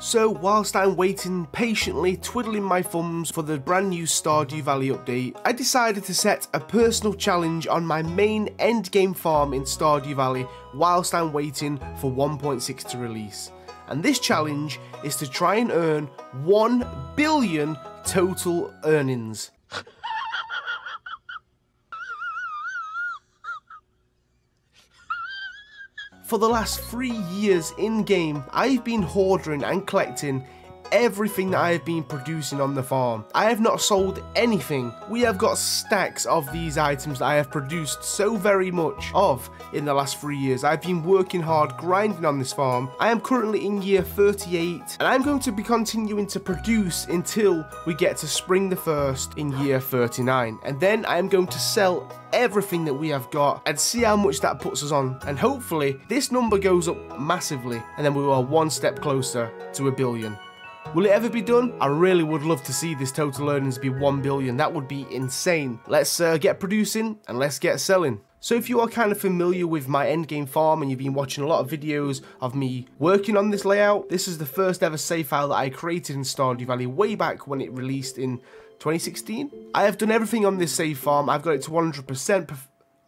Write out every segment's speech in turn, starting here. So whilst I'm waiting patiently, twiddling my thumbs for the brand new Stardew Valley update, I decided to set a personal challenge on my main endgame farm in Stardew Valley whilst I'm waiting for 1.6 to release. And this challenge is to try and earn 1 billion total earnings. For the last 3 years in game, I've been hoarding and collecting everything that I have been producing on the farm. I have not sold anything. We have got stacks of these items that I have produced so very much of in the last 3 years. I've been working hard, grinding on this farm. I am currently in year 38 and I'm going to be continuing to produce until we get to spring the 1st in year 39, and then I am going to sell everything that we have got and see how much that puts us on, and hopefully this number goes up massively and then we are one step closer to 1 billion. Will it ever be done? I really would love to see this total earnings be 1 billion. That would be insane. Let's get producing and let's get selling. So if you are kind of familiar with my endgame farm and you've been watching a lot of videos of me working on this layout, this is the first ever save file that I created in Stardew Valley way back when it released in 2016. I have done everything on this save farm. I've got it to 100%.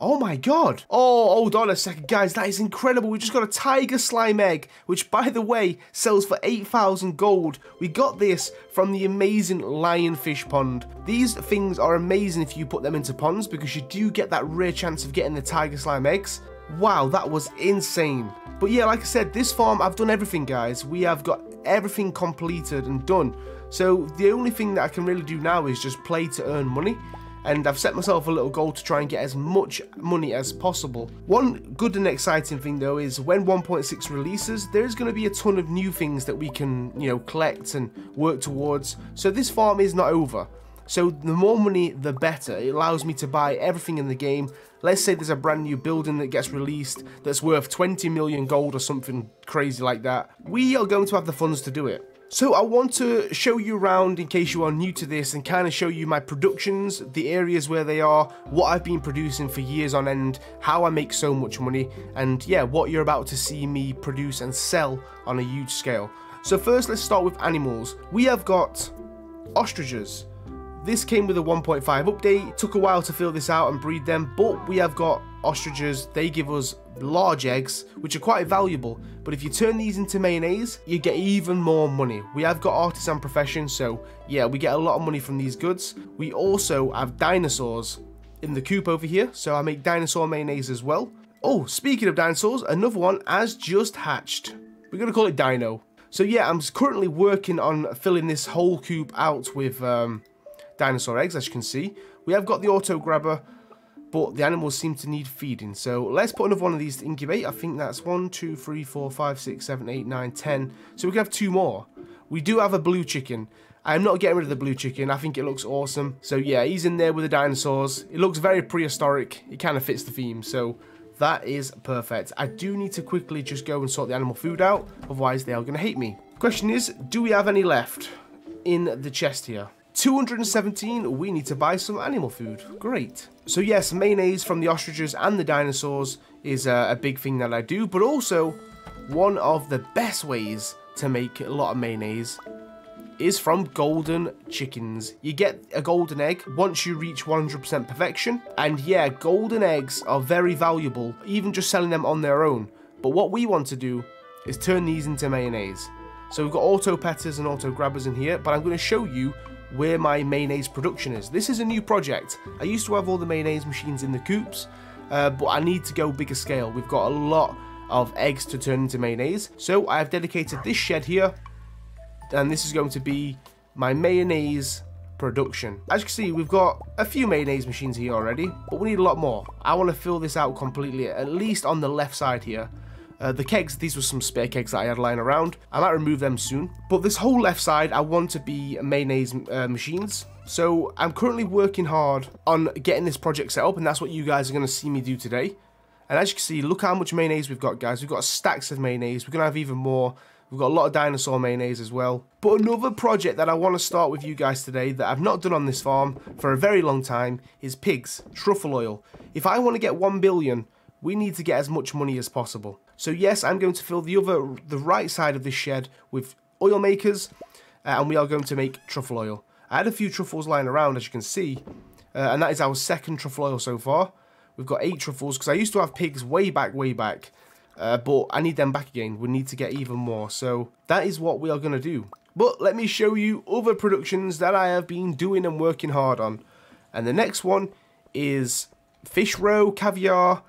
Oh my god. Oh, hold on a second, guys. That is incredible. We just got a tiger slime egg, which, by the way, sells for 8,000 gold. We got this from the amazing lionfish pond. These things are amazing if you put them into ponds because you do get that rare chance of getting the tiger slime eggs. Wow, that was insane. But yeah, like I said, this farm, I've done everything, guys. We have got everything completed and done. So the only thing that I can really do now is just play to earn money. And I've set myself a little goal to try and get as much money as possible. One good and exciting thing though is when 1.6 releases, there's going to be a ton of new things that we can, you know, collect and work towards. So this farm is not over. So the more money, the better. It allows me to buy everything in the game. Let's say there's a brand new building that gets released that's worth 20 million gold or something crazy like that. We are going to have the funds to do it. So I want to show you around in case you are new to this and kind of show you my productions, the areas where they are, what I've been producing for years on end, how I make so much money, and yeah, what you're about to see me produce and sell on a huge scale. So first, let's start with animals. We have got ostriches. This came with a 1.5 update. It took a while to fill this out and breed them, but we have got ostriches. They give us large eggs, which are quite valuable, but if you turn these into mayonnaise, you get even more money. We have got artisan profession, so yeah, we get a lot of money from these goods. We also have dinosaurs in the coop over here, so I make dinosaur mayonnaise as well. Oh, speaking of dinosaurs, another one has just hatched. We're gonna call it Dino. So yeah, I'm currently working on filling this whole coop out with dinosaur eggs, as you can see. We have got the auto grabber, but the animals seem to need feeding. So let's put another one of these to incubate. I think that's 1, 2, 3, 4, 5, 6, 7, 8, 9, 10. So we can have 2 more. We do have a blue chicken. I'm not getting rid of the blue chicken. I think it looks awesome. So yeah, he's in there with the dinosaurs. It looks very prehistoric. It kind of fits the theme. So that is perfect. I do need to quickly just go and sort the animal food out. Otherwise, they are going to hate me. Question is, do we have any left in the chest here? 217, we need to buy some animal food. Great. So yes, mayonnaise from the ostriches and the dinosaurs is a big thing that I do, but also one of the best ways to make a lot of mayonnaise is from golden chickens. You get a golden egg once you reach 100% perfection, and yeah, golden eggs are very valuable, even just selling them on their own. But what we want to do is turn these into mayonnaise. So we've got auto petters and auto grabbers in here, but I'm going to show you where my mayonnaise production is. This is a new project. I used to have all the mayonnaise machines in the coops, but I need to go bigger scale. We've got a lot of eggs to turn into mayonnaise. So I have dedicated this shed here, and this is going to be my mayonnaise production. As you can see, we've got a few mayonnaise machines here already, but we need a lot more. I want to fill this out completely, at least on the left side here. The kegs, these were some spare kegs that I had lying around. I might remove them soon. But this whole left side, I want to be mayonnaise machines. So I'm currently working hard on getting this project set up, and that's what you guys are going to see me do today. And as you can see, look how much mayonnaise we've got, guys. We've got stacks of mayonnaise. We're going to have even more. We've got a lot of dinosaur mayonnaise as well. But another project that I want to start with you guys today that I've not done on this farm for a very long time is pigs, truffle oil. If I want to get 1 billion, we need to get as much money as possible. So yes, I'm going to fill the right side of this shed with oil makers, and we are going to make truffle oil. I had a few truffles lying around, as you can see, and that is our second truffle oil so far. We've got 8 truffles, because I used to have pigs way back, but I need them back again. We need to get even more, so that is what we are going to do. But let me show you other productions that I have been doing and working hard on. And the next one is fish roe, caviar.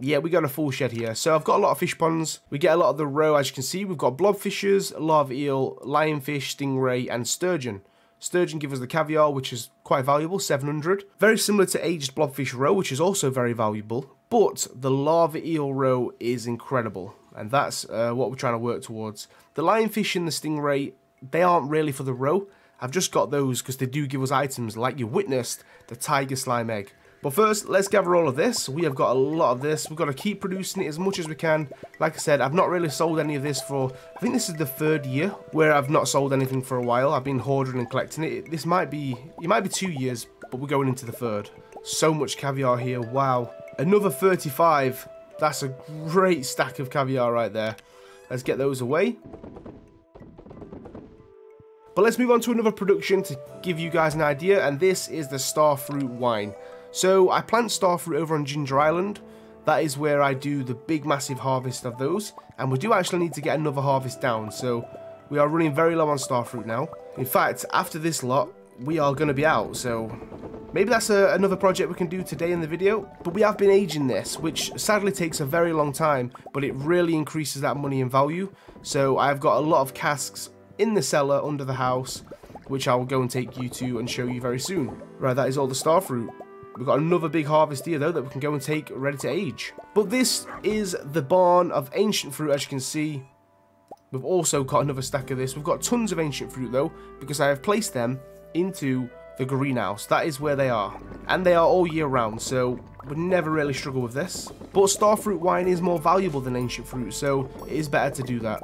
Yeah, we got a full shed here. So I've got a lot of fish ponds. We get a lot of the roe, as you can see. We've got blobfishes, larva eel, lionfish, stingray, and sturgeon. Sturgeon give us the caviar, which is quite valuable, 700. Very similar to aged blobfish roe, which is also very valuable. But the larva eel roe is incredible. And that's what we're trying to work towards. The lionfish and the stingray, they aren't really for the roe. I've just got those because they do give us items like you witnessed, the tiger slime egg. But first, let's gather all of this. We have got a lot of this. We've got to keep producing it as much as we can. Like I said, I've not really sold any of this for, I think this is the 3rd year where I've not sold anything for a while. I've been hoarding and collecting it. This might be, it might be 2 years, but we're going into the 3rd. So much caviar here, wow. Another 35, that's a great stack of caviar right there. Let's get those away. But let's move on to another production to give you guys an idea, and this is the starfruit wine. So I plant starfruit over on Ginger Island. That is where I do the big massive harvest of those, and we do actually need to get another harvest down, so we are running very low on starfruit now. In fact, after this lot, we are going to be out, so maybe that's another project we can do today in the video. But we have been aging this, which sadly takes a very long time, but it really increases that money in value. So I've got a lot of casks in the cellar under the house, which I will go and take you to and show you very soon. Right, that is all the starfruit. We've got another big harvest here though that we can go and take ready to age. But this is the barn of ancient fruit, as you can see. We've also got another stack of this. We've got tons of ancient fruit though, because I have placed them into the greenhouse. That is where they are, and they are all year round, so we never really struggle with this. But starfruit wine is more valuable than ancient fruit, so it is better to do that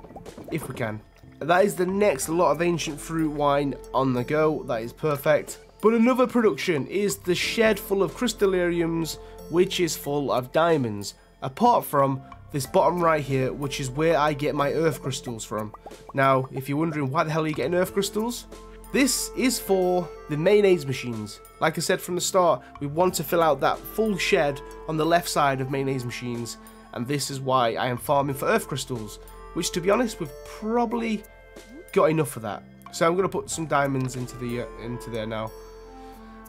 if we can. That is the next lot of ancient fruit wine on the go. That is perfect. But another production is the shed full of crystallariums, which is full of diamonds, apart from this bottom right here, which is where I get my earth crystals from. Now, if you're wondering why the hell are you getting earth crystals, this is for the mayonnaise machines. Like I said from the start, we want to fill out that full shed on the left side of mayonnaise machines, and this is why I am farming for earth crystals, which, to be honest, we've probably got enough for that. So I'm going to put some diamonds into there now.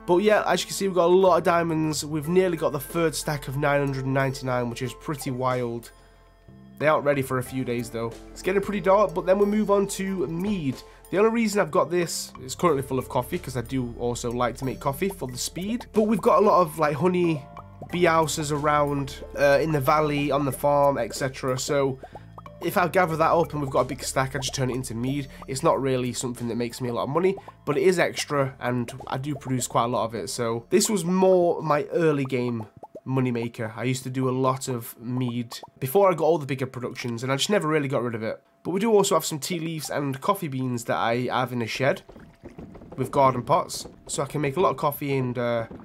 But yeah, as you can see, we've got a lot of diamonds. We've nearly got the 3rd stack of 999, which is pretty wild. They aren't ready for a few days, though. It's getting pretty dark, but then we move on to mead. The only reason I've got this is currently full of coffee, because I do also like to make coffee for the speed. But we've got a lot of, like, honey bee houses around in the valley, on the farm, etc. So if I gather that up and we've got a big stack, I just turn it into mead. It's not really something that makes me a lot of money, but it is extra, and I do produce quite a lot of it. So this was more my early game money maker. I used to do a lot of mead before I got all the bigger productions, and I just never really got rid of it. But we do also have some tea leaves and coffee beans that I have in a shed with garden pots, so I can make a lot of coffee and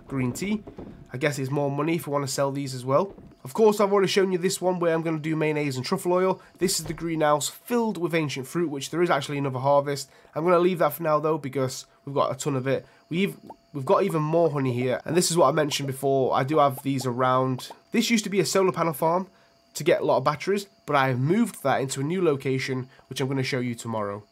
green tea. I guess it's more money if we want to sell these as well. Of course, I've already shown you this one where I'm going to do mayonnaise and truffle oil. This is the greenhouse filled with ancient fruit, which there is actually another harvest. I'm going to leave that for now though, because we've got a ton of it. We've got even more honey here, and this is what I mentioned before. I do have these around. This used to be a solar panel farm to get a lot of batteries, but I have moved that into a new location, which I'm going to show you tomorrow.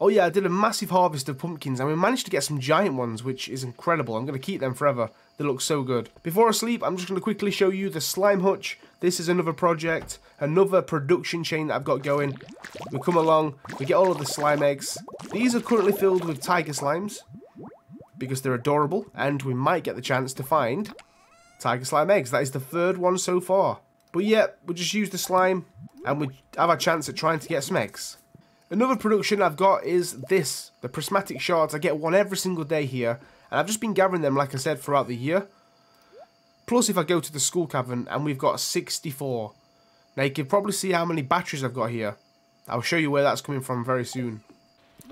Oh yeah, I did a massive harvest of pumpkins, and we managed to get some giant ones, which is incredible. I'm going to keep them forever. They look so good. Before I sleep, I'm just going to quickly show you the slime hutch. This is another project, another production chain that I've got going. We come along, we get all of the slime eggs. These are currently filled with tiger slimes, because they're adorable, and we might get the chance to find tiger slime eggs. That is the 3rd one so far. But yeah, we just use the slime, and we have a chance at trying to get some eggs. Another production I've got is this, the prismatic shards. I get one every single day here, and I've just been gathering them, like I said, throughout the year. Plus, if I go to the school cavern, and we've got 64. Now, you can probably see how many batteries I've got here. I'll show you where that's coming from very soon.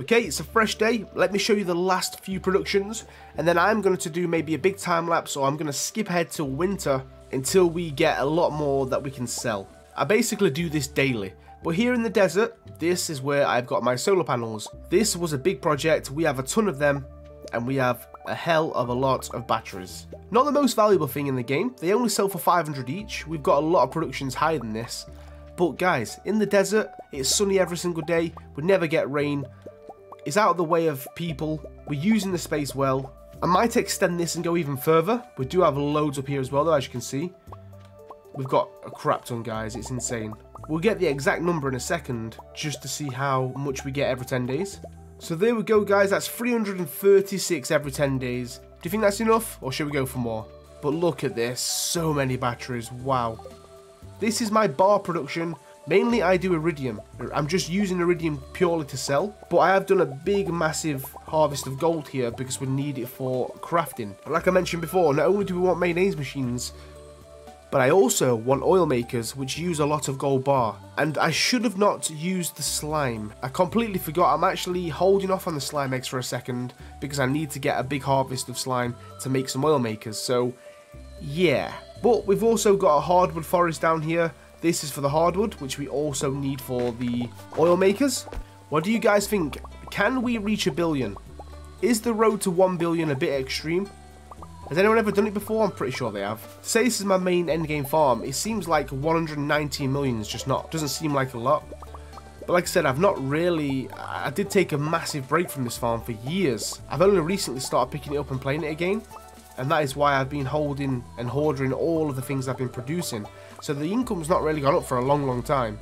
Okay, it's a fresh day. Let me show you the last few productions, and then I'm going to do maybe a big time lapse, or I'm going to skip ahead till winter until we get a lot more that we can sell. I basically do this daily. But here in the desert, this is where I've got my solar panels. This was a big project, we have a ton of them, and we have a hell of a lot of batteries. Not the most valuable thing in the game, they only sell for 500 each, we've got a lot of productions higher than this. But guys, in the desert, it's sunny every single day, we never get rain, it's out of the way of people, we're using the space well. I might extend this and go even further. We do have loads up here as well though, as you can see. We've got a crap ton, guys, it's insane. We'll get the exact number in a second, just to see how much we get every 10 days. So there we go, guys, that's 336 every 10 days. Do you think that's enough, or should we go for more? But look at this, so many batteries, wow. This is my bar production. Mainly I do iridium. I'm just using iridium purely to sell, but I have done a big massive harvest of gold here because we need it for crafting. And like I mentioned before, not only do we want mayonnaise machines, but I also want oil makers, which use a lot of gold bar. And I should have not used the slime. I completely forgot. I'm actually holding off on the slime eggs for a second because I need to get a big harvest of slime to make some oil makers, so yeah. But we've also got a hardwood forest down here. This is for the hardwood, which we also need for the oil makers. What do you guys think? Can we reach 1 billion? Is the road to 1 billion a bit extreme? Has anyone ever done it before? I'm pretty sure they have. Say this is my main endgame farm. It seems like 119 million is just not, doesn't seem like a lot. But like I said, I did take a massive break from this farm for years. I've only recently started picking it up and playing it again. And that is why I've been holding and hoarding all of the things I've been producing. So the income's not really gone up for a long, long time.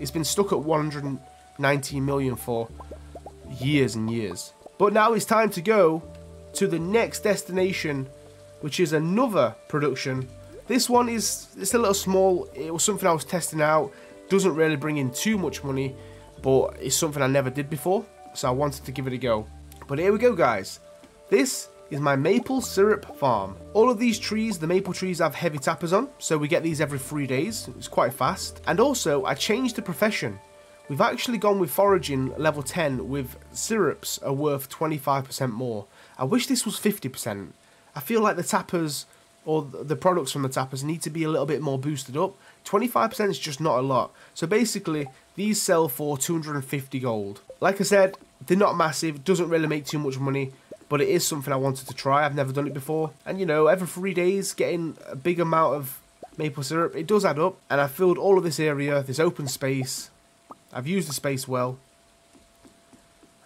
It's been stuck at 119 million for years and years. But now it's time to go to the next destination, which is another production. This one is, it's a little small. It was something I was testing out. Doesn't really bring in too much money, but it's something I never did before. So I wanted to give it a go. But here we go, guys. This is my maple syrup farm. All of these trees, the maple trees, have heavy tappers on, so we get these every 3 days. It's quite fast. And also, I changed the profession. We've actually gone with foraging level 10 with syrups are worth 25% more. I wish this was 50%. I feel like the tappers, or the products from the tappers, need to be a little bit more boosted up. 25% is just not a lot. So basically, these sell for 250 gold. Like I said, they're not massive, doesn't really make too much money, but it is something I wanted to try. I've never done it before. And you know, every 3 days, getting a big amount of maple syrup, it does add up. And I filled all of this area, this open space. I've used the space well.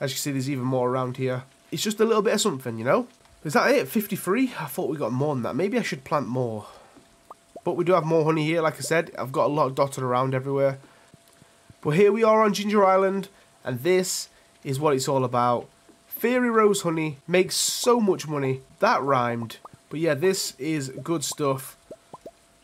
As you can see, there's even more around here. It's just a little bit of something, you know? Is that it? 53? I thought we got more than that. Maybe I should plant more. But we do have more honey here, like I said. I've got a lot dotted around everywhere. But here we are on Ginger Island, and this is what it's all about. Fairy Rose Honey makes so much money. That rhymed. But yeah, this is good stuff.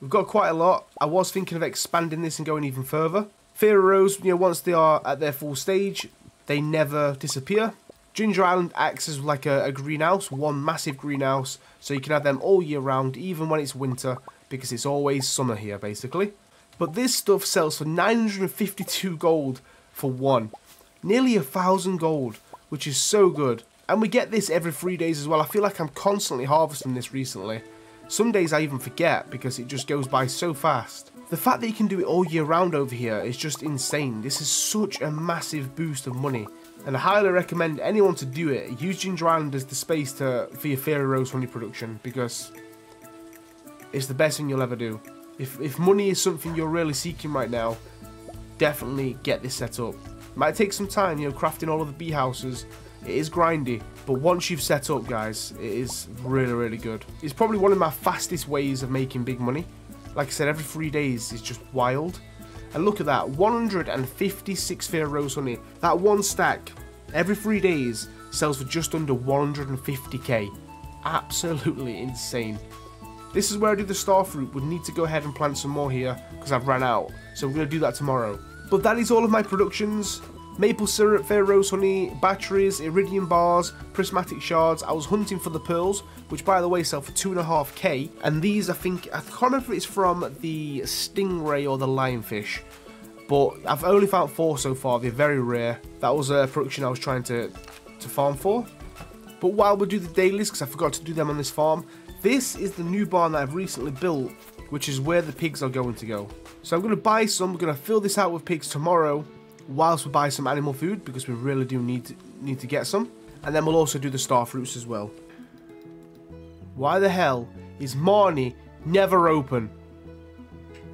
We've got quite a lot. I was thinking of expanding this and going even further. Fairy Rose, you know, once they are at their full stage, they never disappear. Ginger Island acts as like a greenhouse, one massive greenhouse. So you can have them all year round, even when it's winter, because it's always summer here, basically. But this stuff sells for 952 gold for one. Nearly 1,000 gold, which is so good. And we get this every 3 days as well. I feel like I'm constantly harvesting this recently. Some days I even forget because it just goes by so fast. The fact that you can do it all year round over here is just insane. This is such a massive boost of money. And I highly recommend anyone to do it. Use Ginger Island as the space for your Fairy Rose honey production, because it's the best thing you'll ever do. If money is something you're really seeking right now, definitely get this set up. Might take some time, you know, crafting all of the bee houses. It is grindy, but once you've set up, guys, it is really, really good. It's probably one of my fastest ways of making big money. Like I said, every 3 days is just wild. And look at that, 156 Fairy Rose honey. That one stack, every 3 days, sells for just under 150k. Absolutely insane. This is where I do the star fruit. Would need to go ahead and plant some more here because I've ran out. So we're going to do that tomorrow. But that is all of my productions. Maple syrup, Fairy Rose honey, batteries, iridium bars, prismatic shards. I was hunting for the pearls, which by the way sell for 2.5k. And these, I think, I can't remember if it's from the stingray or the lionfish. But I've only found 4 so far. They're very rare. That was a production I was trying to farm for. But while we do the dailies, because I forgot to do them on this farm, this is the new barn that I've recently built which is where the pigs are going to go. So I'm going to buy some, I'm going to fill this out with pigs tomorrow, whilst we buy some animal food, because we really do need to get some. And then we'll also do the star fruits as well. Why the hell is Marnie never open?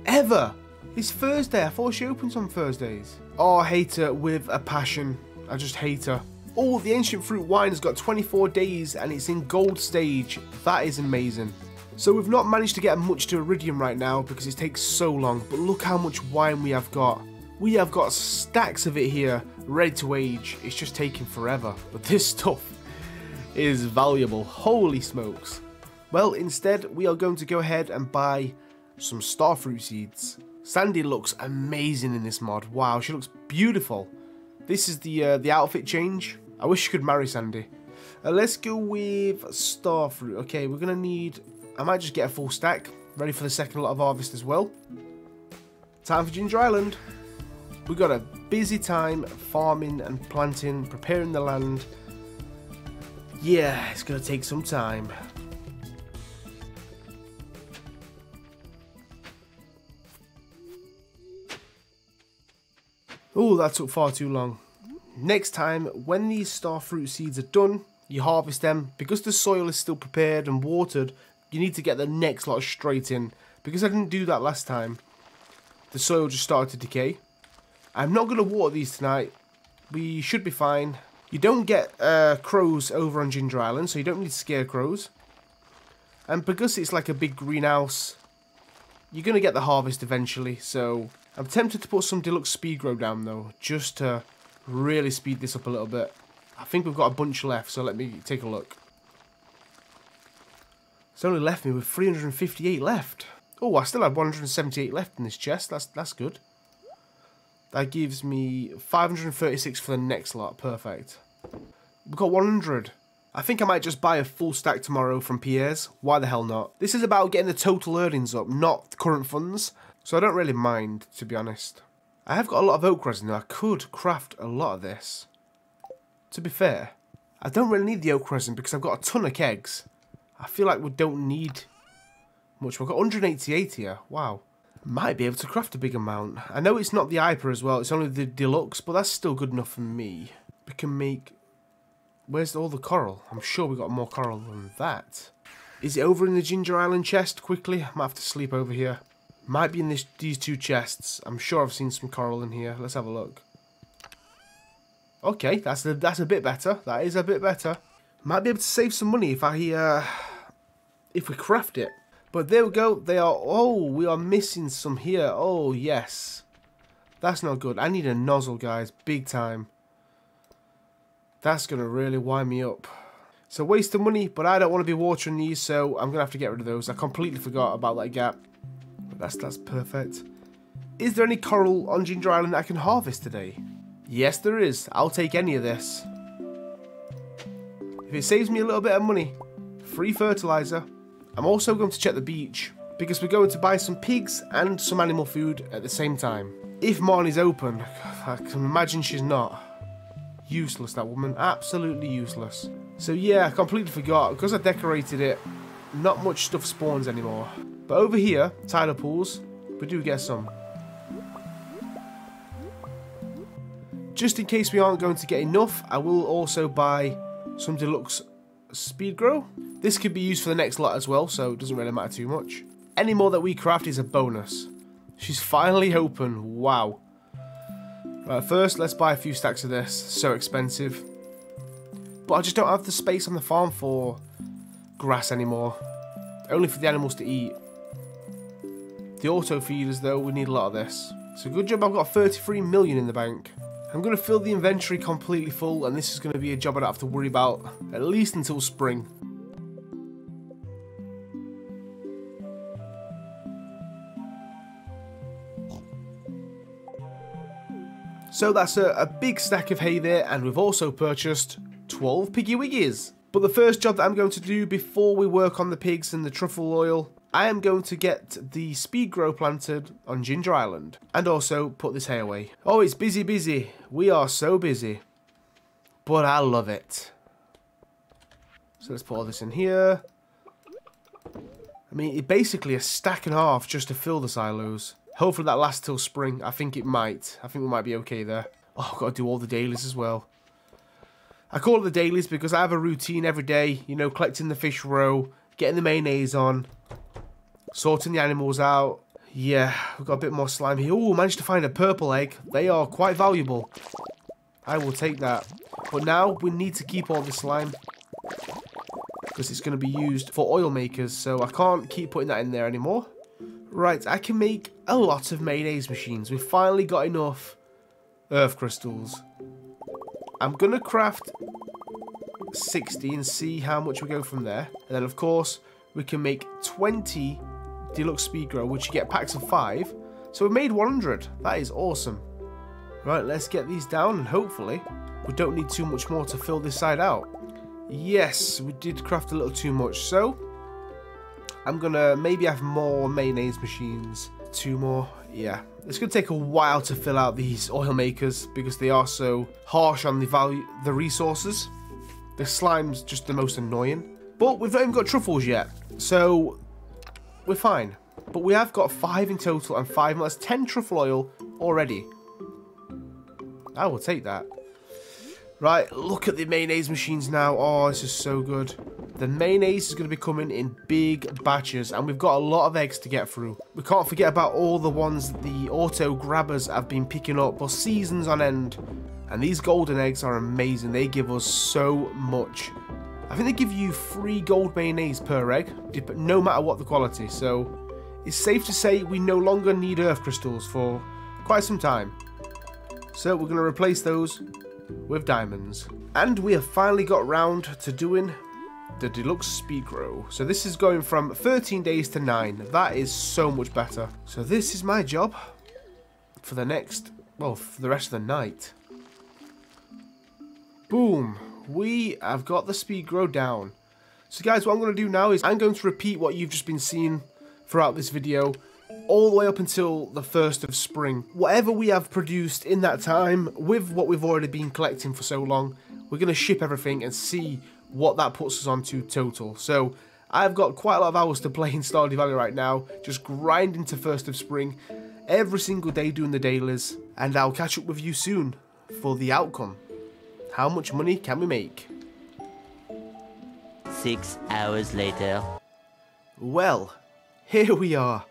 Ever! It's Thursday, I thought she opens on Thursdays. Oh, I hate her with a passion. I just hate her. Oh, the ancient fruit wine has got 24 days and it's in gold stage. That is amazing. So we've not managed to get much to Iridium right now because it takes so long, but look how much wine we have got. We have got stacks of it here, ready to age. It's just taking forever, but this stuff is valuable. Holy smokes. Well, instead, we are going to go ahead and buy some starfruit seeds. Sandy looks amazing in this mod. Wow, she looks beautiful. This is the outfit change. I wish you could marry Sandy. Let's go with starfruit. Okay, we're going to need... I might just get a full stack. Ready for the second lot of harvest as well. Time for Ginger Island. We've got a busy time farming and planting, preparing the land. Yeah, it's going to take some time. Oh, that took far too long. Next time, when these star fruit seeds are done, you harvest them. Because the soil is still prepared and watered, you need to get the next lot straight in. Because I didn't do that last time, the soil just started to decay. I'm not going to water these tonight. We should be fine. You don't get crows over on Ginger Island, so you don't need scarecrows. And because it's like a big greenhouse, you're going to get the harvest eventually, so... I'm tempted to put some deluxe speed grow down though, just to really speed this up a little bit. I think we've got a bunch left, so let me take a look. It's only left me with 358 left. Oh, I still have 178 left in this chest, that's good. That gives me 536 for the next lot, perfect. We've got 100. I think I might just buy a full stack tomorrow from Pierre's, why the hell not? This is about getting the total earnings up, not the current funds. So I don't really mind, to be honest. I have got a lot of oak resin, and I could craft a lot of this. To be fair, I don't really need the oak resin because I've got a ton of kegs. I feel like we don't need much. We've got 188 here, wow. Might be able to craft a big amount. I know it's not the Iper as well, it's only the deluxe, but that's still good enough for me. We can make... Where's all the coral? I'm sure we got more coral than that. Is it over in the Ginger Island chest? Quickly, I might have to sleep over here. Might be in these two chests. I'm sure I've seen some coral in here. Let's have a look. Okay, that's a bit better. That is a bit better. Might be able to save some money if we craft it. But there we go. They are... Oh, we are missing some here. Oh, yes. That's not good. I need a nozzle, guys. Big time. That's going to really wind me up. So waste of money, but I don't want to be watering these, so I'm going to have to get rid of those. I completely forgot about that gap. That's perfect. Is there any coral on Ginger Island that I can harvest today? Yes, there is. I'll take any of this. If it saves me a little bit of money. Free fertilizer. I'm also going to check the beach, because we're going to buy some pigs and some animal food at the same time. If Marnie's open, I can imagine she's not. Useless, that woman. Absolutely useless. So yeah, I completely forgot. Because I decorated it, not much stuff spawns anymore. But over here, tidal pools, we do get some. Just in case we aren't going to get enough, I will also buy some deluxe speed grow. This could be used for the next lot as well, so it doesn't really matter too much. Any more that we craft is a bonus. She's finally open, wow. Right, first, let's buy a few stacks of this, so expensive. But I just don't have the space on the farm for grass anymore. Only for the animals to eat. The auto feeders though, we need a lot of this. So good job I've got 33 million in the bank. I'm going to fill the inventory completely full and this is going to be a job I don't have to worry about, at least until spring. So that's a big stack of hay there, and we've also purchased 12 piggy wiggies. But the first job that I'm going to do before we work on the pigs and the truffle oil, I am going to get the speed grow planted on Ginger Island. And also put this hay away. Oh, it's busy, busy. We are so busy. But I love it. So let's put all this in here. mean, basically a stack and a half just to fill the silos. Hopefully that lasts till spring. I think it might. I think we might be okay there. Oh, I've got to do all the dailies as well. I call it the dailies because I have a routine every day. You know, collecting the fish roe, getting the mayonnaise on, sorting the animals out. Yeah, we've got a bit more slime here. Oh, managed to find a purple egg. They are quite valuable. I will take that. But now we need to keep all the slime, because it's going to be used for oil makers, so I can't keep putting that in there anymore. Right, I can make a lot of mayonnaise machines. We've finally got enough earth crystals. I'm going to craft 60 and see how much we go from there. And then, of course, we can make 20 deluxe speed grow, which you get packs of 5. So we made 100. That is awesome. Right, let's get these down, and hopefully we don't need too much more to fill this side out. Yes, we did craft a little too much, so I'm going to maybe have more mayonnaise machines. 2 more, yeah. It's going to take a while to fill out these oil makers because they are so harsh on the value, the resources. The slime's just the most annoying. But we've not even got truffles yet, so we're fine. But we have got 5 in total, and 5, that's 10 truffle oil already. I will take that. Right, look at the mayonnaise machines now. Oh, this is so good. The mayonnaise is going to be coming in big batches, and we've got a lot of eggs to get through. We can't forget about all the ones the auto grabbers have been picking up for seasons on end. And these golden eggs are amazing. They give us so much. I think they give you 3 gold mayonnaise per egg, no matter what the quality. So it's safe to say we no longer need earth crystals for quite some time. So we're going to replace those with diamonds. And we have finally got round to doing the deluxe speed grow. So this is going from 13 days to 9. That is so much better. So this is my job for the next, well, for the rest of the night. Boom. We have got the speed grow down. So guys, what I'm going to do now is I'm going to repeat what you've just been seeing throughout this video, all the way up until the 1st of spring. Whatever we have produced in that time, with what we've already been collecting for so long, we're going to ship everything and see what that puts us on to total. So I've got quite a lot of hours to play in Stardew Valley right now, just grinding to 1st of spring, every single day doing the dailies, and I'll catch up with you soon for the outcome. How much money can we make? 6 hours later. Well, here we are.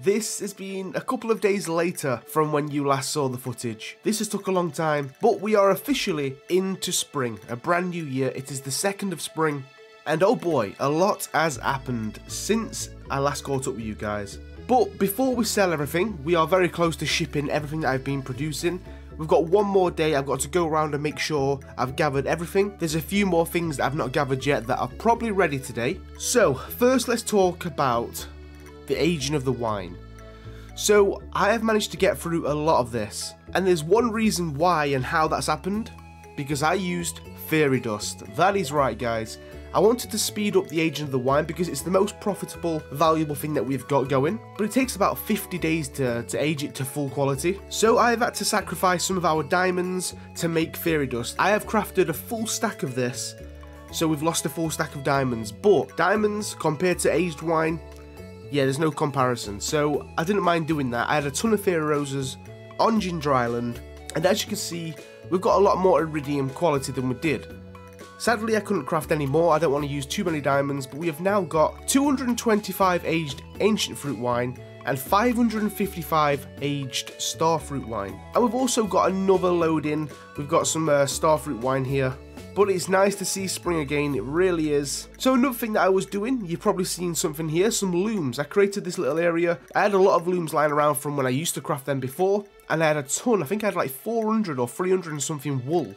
This has been a couple of days later from when you last saw the footage. This has took a long time, but we are officially into spring, a brand new year. It is the 2nd of spring, and oh boy, a lot has happened since I last caught up with you guys. But before we sell everything, we are very close to shipping everything that I've been producing. We've got 1 more day. I've got to go around and make sure I've gathered everything. There's a few more things that I've not gathered yet that are probably ready today. So first, let's talk about the aging of the wine. So I have managed to get through a lot of this, and there's one reason why and how that's happened, because I used fairy dust. That is right, guys. I wanted to speed up the aging of the wine because it's the most profitable, valuable thing that we've got going, but it takes about 50 days to age it to full quality. So I've had to sacrifice some of our diamonds to make fairy dust. I have crafted a full stack of this, so we've lost a full stack of diamonds, but diamonds compared to aged wine, yeah, there's no comparison, so I didn't mind doing that. I had a ton of fairy roses on Ginger Island, and as you can see, we've got a lot more iridium quality than we did. Sadly, I couldn't craft any more. I don't want to use too many diamonds, but we have now got 225 aged ancient fruit wine and 555 aged star fruit wine. And we've also got another load in. We've got some star fruit wine here. But it's nice to see spring again, it really is. So another thing that I was doing, you've probably seen something here, some looms. I created this little area. I had a lot of looms lying around from when I used to craft them before, and I had a ton. I think I had like 400 or 300 and something wool.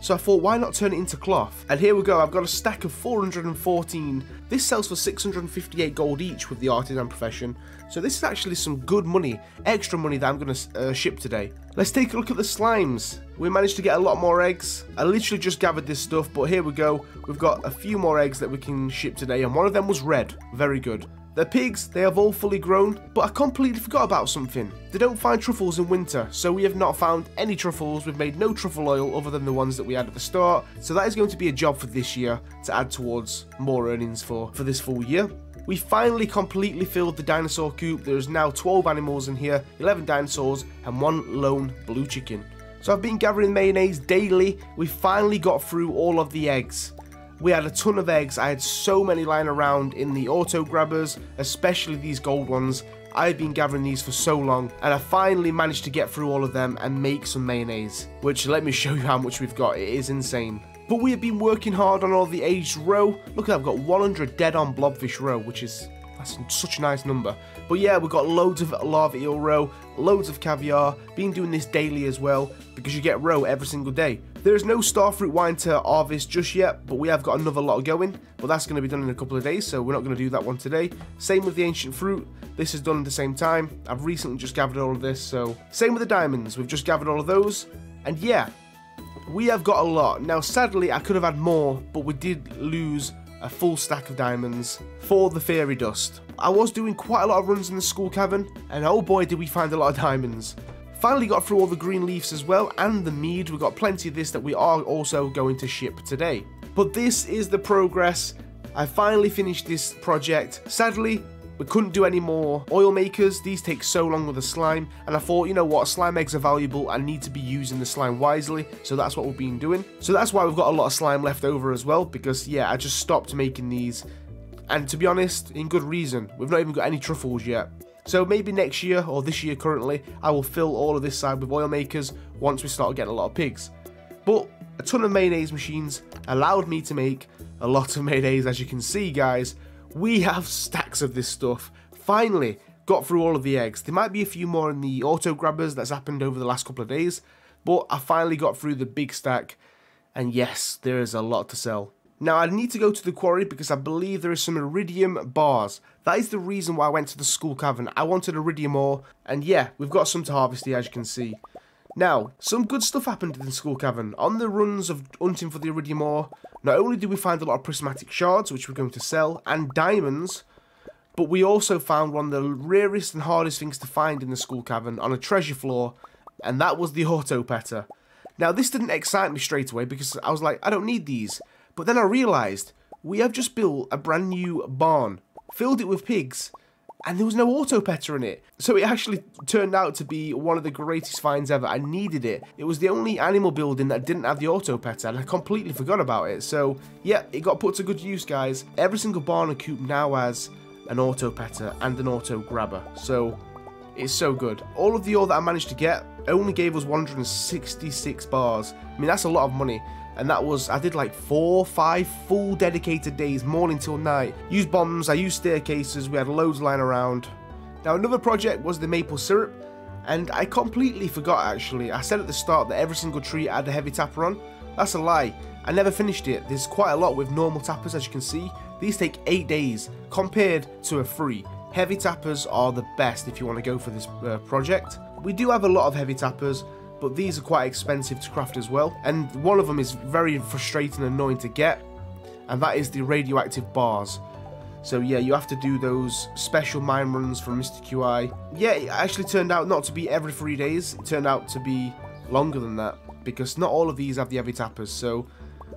So I thought, why not turn it into cloth? And here we go, I've got a stack of 414. This sells for 658 gold each with the artisan profession. So this is actually some good money, extra money that I'm going to ship today. Let's take a look at the slimes. We managed to get a lot more eggs. I literally just gathered this stuff, but here we go. We've got a few more eggs that we can ship today, and one of them was red. Very good. The pigs, they have all fully grown, but I completely forgot about something. They don't find truffles in winter, so we have not found any truffles. We've made no truffle oil other than the ones that we had at the start, so that is going to be a job for this year to add towards more earnings for this full year. We finally completely filled the dinosaur coop. There is now 12 animals in here, 11 dinosaurs and one lone blue chicken. So I've been gathering mayonnaise daily. We finally got through all of the eggs. We had a ton of eggs. I had so many lying around in the auto grabbers, especially these gold ones. I had been gathering these for so long, and I finally managed to get through all of them and make some mayonnaise, which let me show you how much we've got. It is insane. But we have been working hard on all the aged roe. Look, I've got 100 dead on blobfish roe, which is that's such a nice number. But yeah, we've got loads of larva eel roe, loads of caviar, been doing this daily as well, because you get roe every single day. There is no starfruit wine to harvest just yet, but we have got another lot going, but that's going to be done in a couple of days, so we're not going to do that one today. Same with the ancient fruit, this is done at the same time. I've recently just gathered all of this, so same with the diamonds, we've just gathered all of those, and yeah, we have got a lot. Now sadly, I could have had more, but we did lose a full stack of diamonds for the fairy dust. I was doing quite a lot of runs in the school cavern, and oh boy did we find a lot of diamonds. Finally got through all the green leaves as well, and the mead. We've got plenty of this that we are also going to ship today. But this is the progress. I finally finished this project. Sadly, we couldn't do any more oil makers. These take so long with the slime, and I thought, you know what, slime eggs are valuable. I need to be using the slime wisely, so that's what we've been doing. So that's why we've got a lot of slime left over as well, because yeah, I just stopped making these. And to be honest, in good reason, we've not even got any truffles yet. So maybe next year, or this year currently, I will fill all of this side with oil makers once we start getting a lot of pigs. But a ton of mayonnaise machines allowed me to make a lot of mayonnaise, as you can see, guys. We have stacks of this stuff. Finally got through all of the eggs. There might be a few more in the auto grabbers that's happened over the last couple of days, but I finally got through the big stack, and yes, there is a lot to sell. Now I need to go to the quarry because I believe there is some iridium bars. That is the reason why I went to the school cavern. I wanted iridium ore, and yeah, we've got some to harvest here, as you can see. Now, some good stuff happened in the school cavern. On the runs of hunting for the iridium ore, not only did we find a lot of prismatic shards, which we're going to sell, and diamonds, but we also found one of the rarest and hardest things to find in the school cavern on a treasure floor, and that was the autopetter. Now, this didn't excite me straight away because I was like, I don't need these. But then I realised we have just built a brand new barn, filled it with pigs, and there was no autopetter in it. So it actually turned out to be one of the greatest finds ever. I needed it. It was the only animal building that didn't have the autopetter, and I completely forgot about it. So yeah, it got put to good use, guys. Every single barn and coop now has an autopetter and an auto grabber. So it's so good. All of the ore that I managed to get only gave us 166 bars. I mean, that's a lot of money. And that was, I did like 4 or 5 full dedicated days, morning till night. Used bombs, I used staircases, we had loads lying around. Now another project was the maple syrup, and I completely forgot actually. I said at the start that every single tree had a heavy tapper on. That's a lie, I never finished it. There's quite a lot with normal tappers, as you can see. These take 8 days compared to a 3. Heavy tappers are the best if you want to go for this project. We do have a lot of heavy tappers, but these are quite expensive to craft as well, and one of them is very frustrating and annoying to get, and that is the radioactive bars. So yeah, you have to do those special mine runs from Mr. QI. Yeah, it actually turned out not to be every 3 days, it turned out to be longer than that, because not all of these have the heavy tappers, so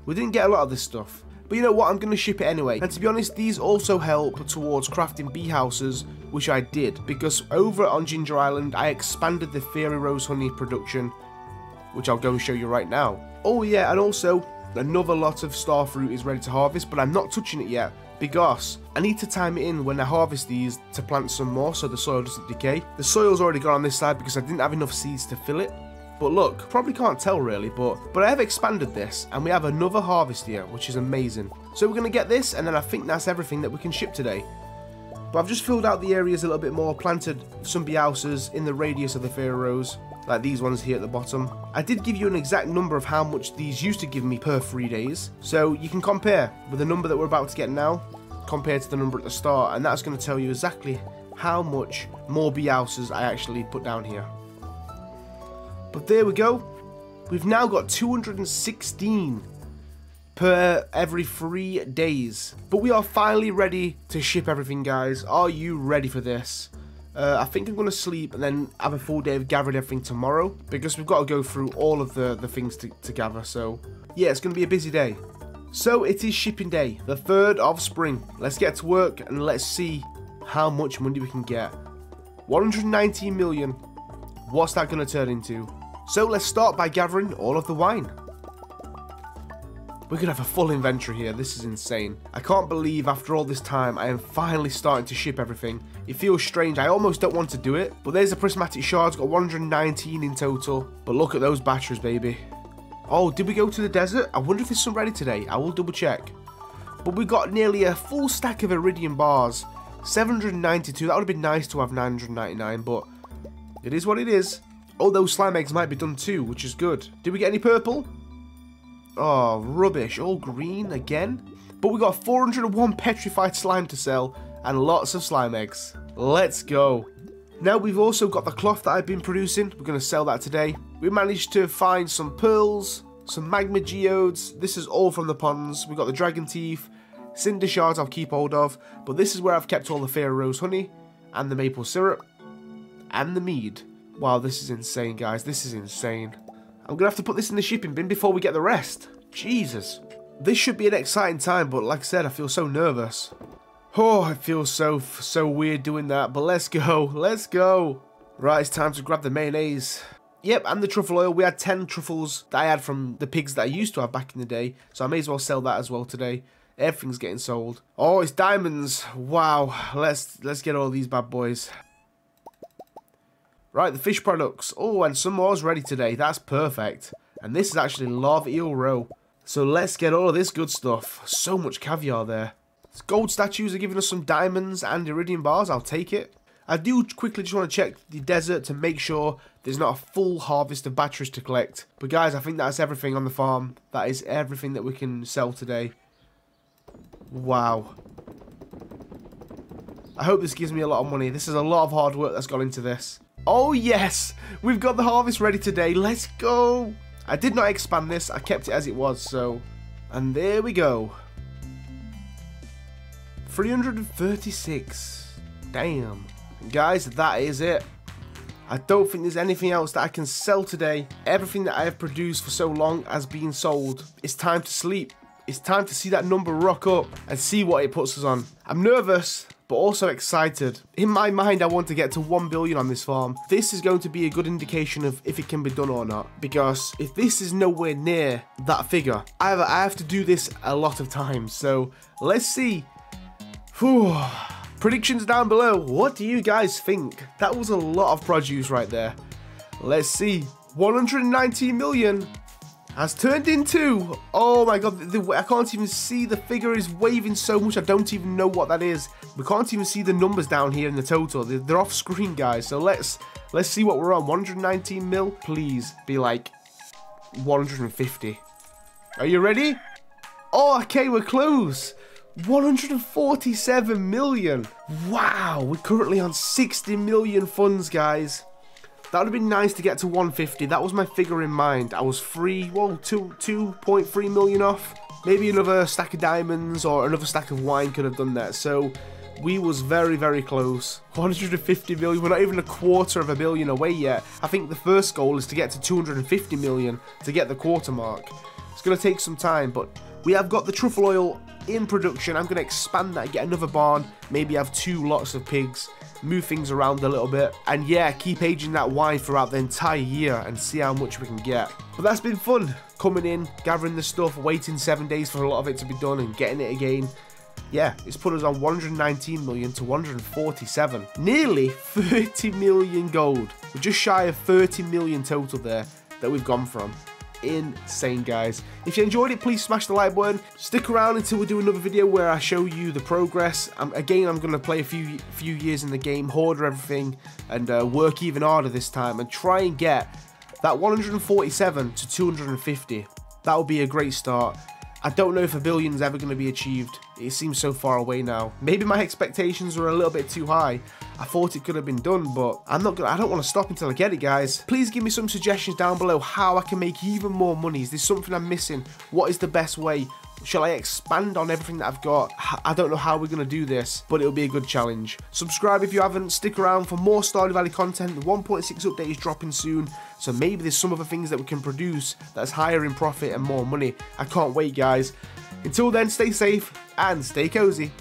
we didn't get a lot of this stuff. But you know what, I'm going to ship it anyway. And to be honest, these also help towards crafting bee houses, which I did. Because over on Ginger Island, I expanded the fairy rose honey production, which I'll go and show you right now. Oh yeah, and also, another lot of starfruit is ready to harvest, but I'm not touching it yet. Because I need to time it in when I harvest these to plant some more so the soil doesn't decay. The soil's already gone on this side because I didn't have enough seeds to fill it. But look, probably can't tell really, but I have expanded this, and we have another harvest here, which is amazing. So we're going to get this, and then I think that's everything that we can ship today. But I've just filled out the areas a little bit more, planted some bee houses in the radius of the fairy rose, like these ones here at the bottom. I did give you an exact number of how much these used to give me per 3 days, so you can compare with the number that we're about to get now, compared to the number at the start, and that's going to tell you exactly how much more bee houses I actually put down here. But there we go, we've now got 216 per every 3 days. But we are finally ready to ship everything, guys. Are you ready for this? I think I'm going to sleep and then have a full day of gathering everything tomorrow, because we've got to go through all of the things to gather. So yeah, it's going to be a busy day. So it is shipping day, the 3rd of spring. Let's get to work and let's see how much money we can get. 119 million. What's that going to turn into? So let's start by gathering all of the wine. We're going to have a full inventory here. This is insane. I can't believe after all this time, I am finally starting to ship everything. It feels strange. I almost don't want to do it. But there's a prismatic shard. It's got 119 in total. But look at those batteries, baby. Oh, did we go to the desert? I wonder if there's some ready today. I will double check. But we got nearly a full stack of iridium bars. 792. That would have been nice to have 999, but it is what it is. Oh, those slime eggs might be done too, which is good. Did we get any purple? Oh, rubbish. All green again. But we got 401 petrified slime to sell and lots of slime eggs. Let's go. Now we've also got the cloth that I've been producing. We're going to sell that today. We managed to find some pearls, some magma geodes. This is all from the ponds. We got the dragon teeth, cinder shards I'll keep hold of. But this is where I've kept all the Pharaoh's honey and the maple syrup and the mead. Wow, this is insane, guys. This is insane. I'm going to have to put this in the shipping bin before we get the rest. Jesus. This should be an exciting time, but like I said, I feel so nervous. Oh, I feel so weird doing that, but let's go. Let's go. Right, it's time to grab the mayonnaise. Yep, and the truffle oil. We had 10 truffles that I had from the pigs that I used to have back in the day, so I may as well sell that as well today. Everything's getting sold. Oh, it's diamonds. Wow. Let's get all these bad boys. Right, the fish products. Oh, and some more's ready today. That's perfect. And this is actually live eel roe. So let's get all of this good stuff. So much caviar there. Gold statues are giving us some diamonds and iridium bars. I'll take it. I do quickly just want to check the desert to make sure there's not a full harvest of batteries to collect. But guys, I think that's everything on the farm. That is everything that we can sell today. Wow. I hope this gives me a lot of money. This is a lot of hard work that's gone into this. Oh yes, we've got the harvest ready today. Let's go. I did not expand this. I kept it as it was. So, and there we go. 336. Damn. And guys, that is it. I don't think there's anything else that I can sell today. Everything that I have produced for so long has been sold. It's time to sleep. It's time to see that number rock up and see what it puts us on. I'm nervous, but also excited. In my mind, I want to get to 1 billion on this farm. This is going to be a good indication of if it can be done or not, because if this is nowhere near that figure, I have to do this a lot of times, so let's see. Whew. Predictions down below. What do you guys think? That was a lot of produce right there. Let's see. 119 million has turned into, oh my god, I can't even see, the figure is waving so much, I don't even know what that is. We can't even see the numbers down here in the total, they're off screen, guys, so let's see what we're on. 119 mil, please be like 150. Are you ready? Oh, okay, we're close. 147 million, wow, we're currently on 60 million funds, guys. That would have been nice to get to 150. That was my figure in mind. I was 2.3 million off. Maybe another stack of diamonds or another stack of wine could have done that. So we was very, very close. 150 million. We're not even a quarter of a billion away yet. I think the first goal is to get to 250 million to get the quarter mark. It's going to take some time, but we have got the truffle oil in production. I'm going to expand that, get another barn. Maybe have 2 lots of pigs. Move things around a little bit, and yeah, keep aging that wine throughout the entire year and see how much we can get. But that's been fun, coming in, gathering the stuff, waiting 7 days for a lot of it to be done and getting it again. Yeah, it's put us on 119 million to 147, nearly 30 million gold. We're just shy of 30 million total there that we've gone from. Insane, guys. If you enjoyed it, please smash the like button. Stick around until we do another video where I show you the progress. I'm going to play a few years in the game, hoarder everything, and work even harder this time and try and get that 147 to 250. That would be a great start. I don't know if a billion's ever going to be achieved. It seems so far away now. Maybe my expectations were a little bit too high. I thought it could have been done, but I don't want to stop until I get it, guys. Please give me some suggestions down below how I can make even more money. Is there something I'm missing? What is the best way? Shall I expand on everything that I've got? I don't know how we're going to do this, but it'll be a good challenge. Subscribe if you haven't. Stick around for more Stardew Valley content. The 1.6 update is dropping soon, so maybe there's some other things that we can produce that's higher in profit and more money. I can't wait, guys. Until then, stay safe and stay cozy.